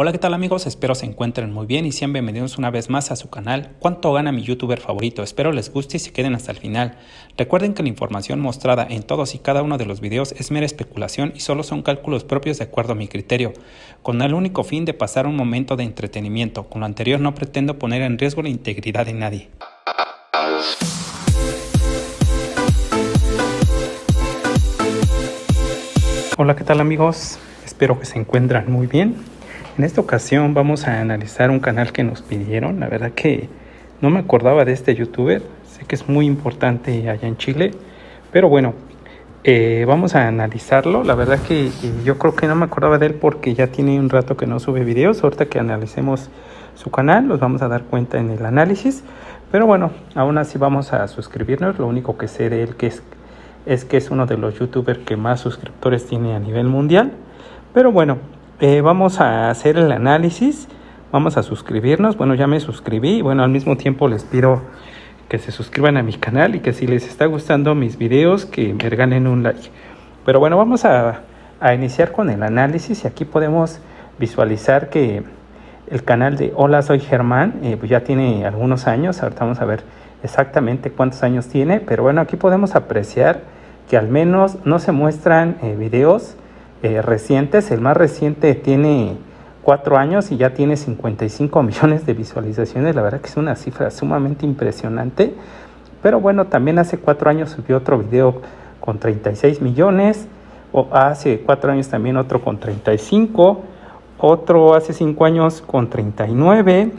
Hola, ¿qué tal amigos? Espero se encuentren muy bien y sean bienvenidos una vez más a su canal ¿Cuánto gana mi youtuber favorito? Espero les guste y se queden hasta el final. Recuerden que la información mostrada en todos y cada uno de los videos es mera especulación y solo son cálculos propios de acuerdo a mi criterio, con el único fin de pasar un momento de entretenimiento. Con lo anterior no pretendo poner en riesgo la integridad de nadie. Hola, ¿qué tal amigos? Espero que se encuentran muy bien. En esta ocasión vamos a analizar un canal que nos pidieron. La verdad que no me acordaba de este youtuber. Sé que es muy importante allá en Chile, pero bueno, vamos a analizarlo. La verdad que yo creo que no me acordaba de él porque ya tiene un rato que no sube videos. Ahorita que analicemos su canal nos vamos a dar cuenta en el análisis, pero bueno, aún así vamos a suscribirnos. Lo único que sé de él que es que es uno de los youtubers que más suscriptores tiene a nivel mundial. Pero bueno, vamos a hacer el análisis, vamos a suscribirnos. Bueno, ya me suscribí. Bueno, al mismo tiempo les pido que se suscriban a mi canal y que si les está gustando mis videos, que me regalen un like. Pero bueno, vamos a iniciar con el análisis y aquí podemos visualizar que el canal de Hola Soy Germán pues ya tiene algunos años. Ahorita vamos a ver exactamente cuántos años tiene, pero bueno, aquí podemos apreciar que al menos no se muestran videos recientes. El más reciente tiene 4 años y ya tiene 55 millones de visualizaciones. La verdad que es una cifra sumamente impresionante, pero bueno, también hace 4 años subió otro video con 36 millones, o hace 4 años también otro con 35, otro hace 5 años con 39,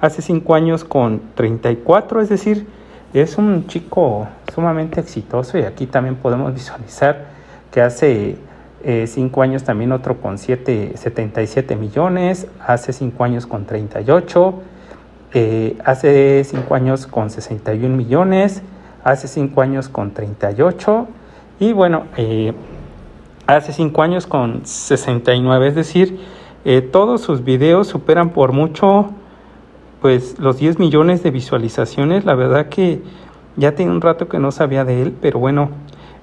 hace 5 años con 34, es decir, es un chico sumamente exitoso. Y aquí también podemos visualizar que hace 5 años también otro con 77 millones, hace 5 años con 38, hace 5 años con 61 millones, hace 5 años con 38 y bueno, hace 5 años con 69, es decir, todos sus videos superan por mucho pues los 10 millones de visualizaciones. La verdad que ya tiene un rato que no sabía de él, pero bueno,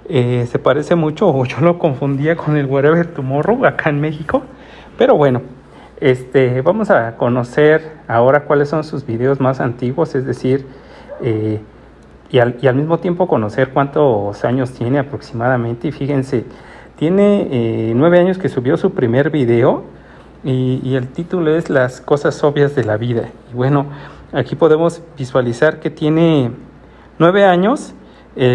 se parece mucho, o yo lo confundía con el Wherever Tomorrow acá en México. Pero bueno, vamos a conocer ahora cuáles son sus videos más antiguos, es decir, y al mismo tiempo conocer cuántos años tiene aproximadamente. Y fíjense, tiene 9 años que subió su primer video y el título es Las cosas obvias de la vida. Y bueno, aquí podemos visualizar que tiene 9 años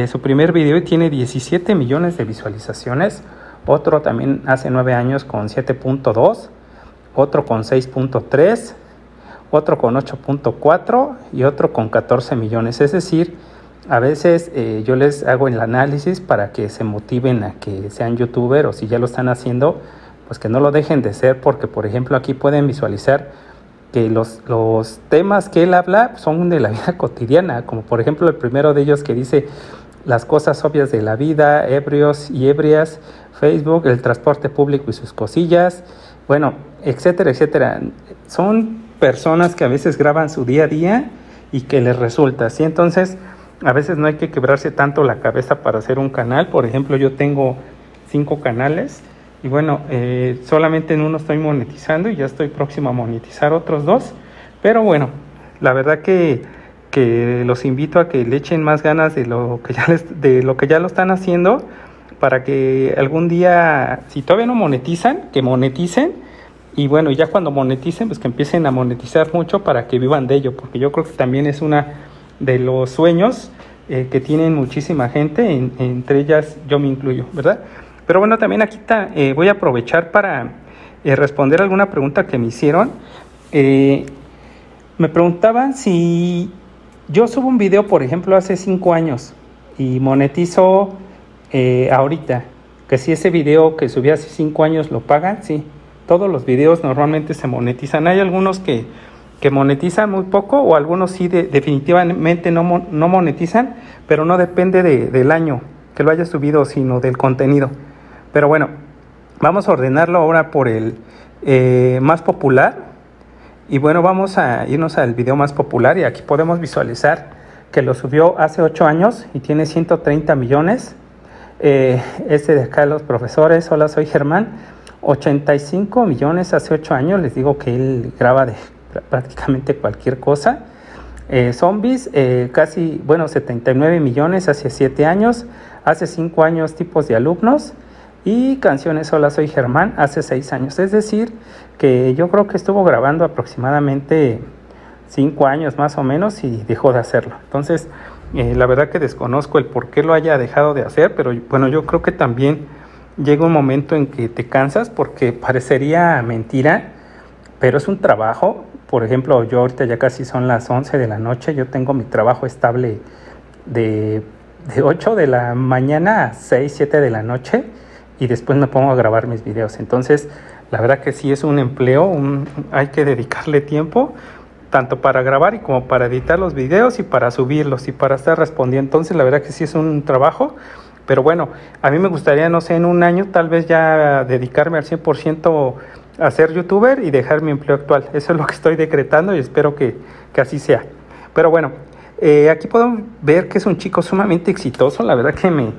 su primer video y tiene 17 millones de visualizaciones. Otro también hace 9 años con 7.2, otro con 6.3, otro con 8.4 y otro con 14 millones. Es decir, a veces yo les hago el análisis para que se motiven a que sean youtuber, o si ya lo están haciendo, pues que no lo dejen de ser, porque por ejemplo aquí pueden visualizar que los temas que él habla son de la vida cotidiana, como por ejemplo el primero de ellos que dice las cosas obvias de la vida, ebrios y ebrias, Facebook, el transporte público y sus cosillas, bueno, etcétera, etcétera. Son personas que a veces graban su día a día y que les resulta así. Entonces a veces no hay que quebrarse tanto la cabeza para hacer un canal. Por ejemplo, yo tengo 5 canales y bueno, solamente en uno estoy monetizando y ya estoy próximo a monetizar otros 2. Pero bueno, la verdad que los invito a que le echen más ganas de lo que ya lo están haciendo, para que algún día, si todavía no monetizan, que moneticen. Y bueno, ya cuando moneticen, pues que empiecen a monetizar mucho para que vivan de ello, porque yo creo que también es una de los sueños que tienen muchísima gente, entre ellas yo me incluyo, ¿verdad? Pero bueno, también aquí voy a aprovechar para responder alguna pregunta que me hicieron. Me preguntaban si yo subo un video, por ejemplo, hace 5 años y monetizo ahorita, que si ese video que subí hace 5 años lo pagan. Sí, todos los videos normalmente se monetizan. Hay algunos que monetizan muy poco, o algunos sí definitivamente no monetizan, pero no depende del año que lo haya subido, sino del contenido. Pero bueno, vamos a ordenarlo ahora por el más popular. Y bueno, vamos a irnos al video más popular. Y aquí podemos visualizar que lo subió hace 8 años y tiene 130 millones. Este de acá, los profesores, Hola Soy Germán, 85 millones hace 8 años, les digo que él graba de prácticamente cualquier cosa. Zombies, casi, bueno, 79 millones hace 7 años, hace 5 años tipos de alumnos, y canciones Hola Soy Germán hace 6 años, es decir, que yo creo que estuvo grabando aproximadamente 5 años más o menos y dejó de hacerlo. Entonces, la verdad que desconozco el por qué lo haya dejado de hacer, pero bueno, yo creo que también llega un momento en que te cansas, porque parecería mentira, pero es un trabajo. Por ejemplo, yo ahorita ya casi son las 11 de la noche, yo tengo mi trabajo estable de 8 de la mañana a 6, 7 de la noche, y después me pongo a grabar mis videos. Entonces, la verdad que sí es un empleo, hay que dedicarle tiempo, tanto para grabar y como para editar los videos y para subirlos y para estar respondiendo. Entonces, la verdad que sí es un trabajo. Pero bueno, a mí me gustaría, no sé, en un año tal vez ya dedicarme al 100% a ser youtuber y dejar mi empleo actual. Eso es lo que estoy decretando y espero que así sea. Pero bueno, aquí podemos ver que es un chico sumamente exitoso. La verdad que me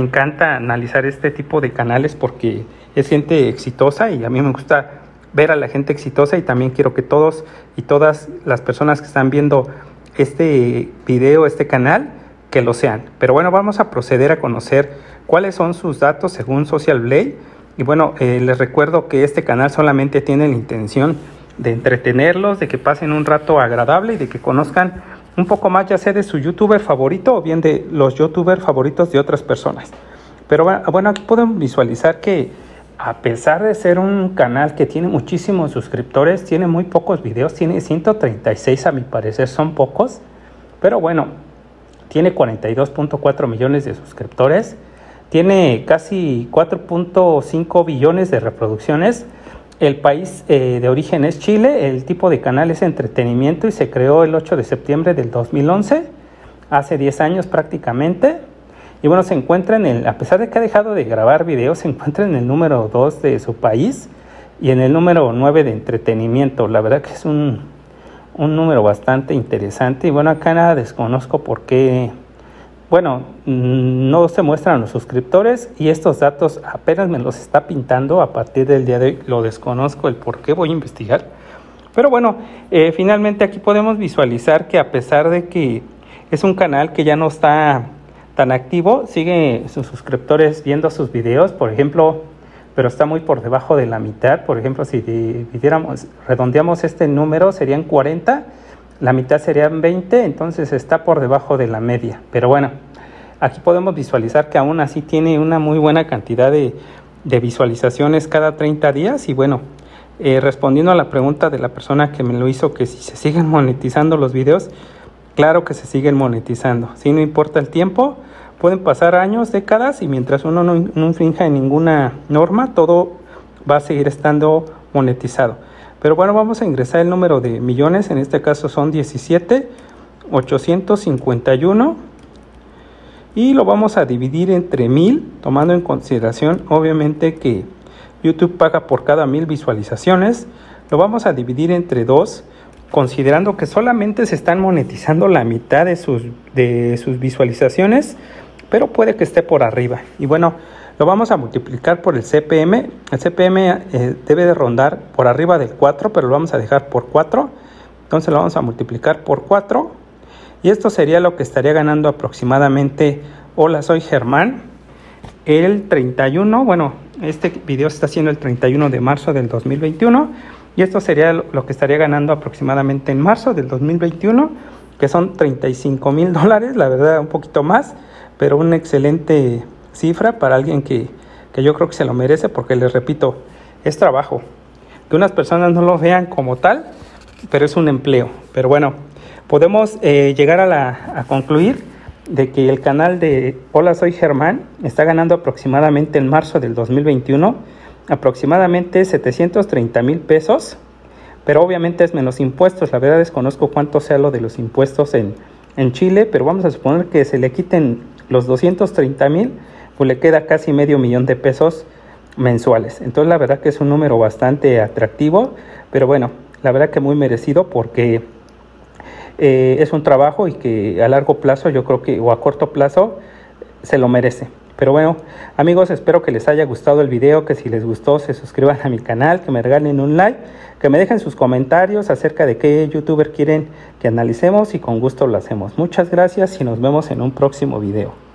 encanta analizar este tipo de canales porque es gente exitosa y a mí me gusta ver a la gente exitosa, y también quiero que todos y todas las personas que están viendo este video, este canal, que lo sean. Pero bueno, vamos a proceder a conocer cuáles son sus datos según Social Blade. Y bueno, les recuerdo que este canal solamente tiene la intención de entretenerlos, de que pasen un rato agradable y de que conozcan un poco más, ya sea de su youtuber favorito o bien de los youtubers favoritos de otras personas. Pero bueno, aquí podemos visualizar que a pesar de ser un canal que tiene muchísimos suscriptores, tiene muy pocos videos, tiene 136, a mi parecer son pocos, pero bueno, tiene 42.4 millones de suscriptores, tiene casi 4.5 billones de reproducciones, el país de origen es Chile, el tipo de canal es entretenimiento y se creó el 8 de septiembre del 2011, hace 10 años prácticamente. Y bueno, se encuentra a pesar de que ha dejado de grabar videos, se encuentra en el número 2 de su país y en el número 9 de entretenimiento. La verdad que es un número bastante interesante. Y bueno, acá nada desconozco por qué, bueno, no se muestran los suscriptores, y estos datos apenas me los está pintando a partir del día de hoy, lo desconozco el por qué, voy a investigar. Pero bueno, finalmente aquí podemos visualizar que a pesar de que es un canal que ya no está tan activo, sigue sus suscriptores viendo sus videos, por ejemplo, pero está muy por debajo de la mitad. Por ejemplo, si dividiéramos, redondeamos este número, serían 40, la mitad serían 20, entonces está por debajo de la media. Pero bueno, aquí podemos visualizar que aún así tiene una muy buena cantidad de visualizaciones cada 30 días. Y bueno, respondiendo a la pregunta de la persona que me lo hizo, que si se siguen monetizando los videos, claro que se siguen monetizando, si no importa el tiempo. Pueden pasar años, décadas, y mientras uno no infrinja en ninguna norma, todo va a seguir estando monetizado. Pero bueno, vamos a ingresar el número de millones, en este caso son 17,851, y lo vamos a dividir entre 1000, tomando en consideración obviamente que YouTube paga por cada 1000 visualizaciones. Lo vamos a dividir entre 2, considerando que solamente se están monetizando la mitad de sus visualizaciones, pero puede que esté por arriba. Y bueno, lo vamos a multiplicar por el CPM. El CPM debe de rondar por arriba del 4, pero lo vamos a dejar por 4. Entonces lo vamos a multiplicar por 4. Y esto sería lo que estaría ganando aproximadamente Hola Soy Germán el 31. Bueno, este video se está haciendo el 31 de marzo del 2021. Y esto sería lo que estaría ganando aproximadamente en marzo del 2021, que son $35,000. La verdad, un poquito más, pero una excelente cifra para alguien que yo creo que se lo merece, porque les repito, es trabajo. Que unas personas no lo vean como tal, pero es un empleo. Pero bueno, podemos llegar a concluir de que el canal de Hola Soy Germán está ganando aproximadamente en marzo del 2021 aproximadamente $730,000, pero obviamente es menos impuestos. La verdad desconozco cuánto sea lo de los impuestos en Chile, pero vamos a suponer que se le quiten los $230,000, pues le queda casi $500,000 mensuales. Entonces la verdad que es un número bastante atractivo, pero bueno, la verdad que muy merecido, porque es un trabajo y que a largo plazo yo creo que, o a corto plazo, se lo merece. Pero bueno, amigos, espero que les haya gustado el video, que si les gustó se suscriban a mi canal, que me regalen un like, que me dejen sus comentarios acerca de qué youtuber quieren que analicemos y con gusto lo hacemos. Muchas gracias y nos vemos en un próximo video.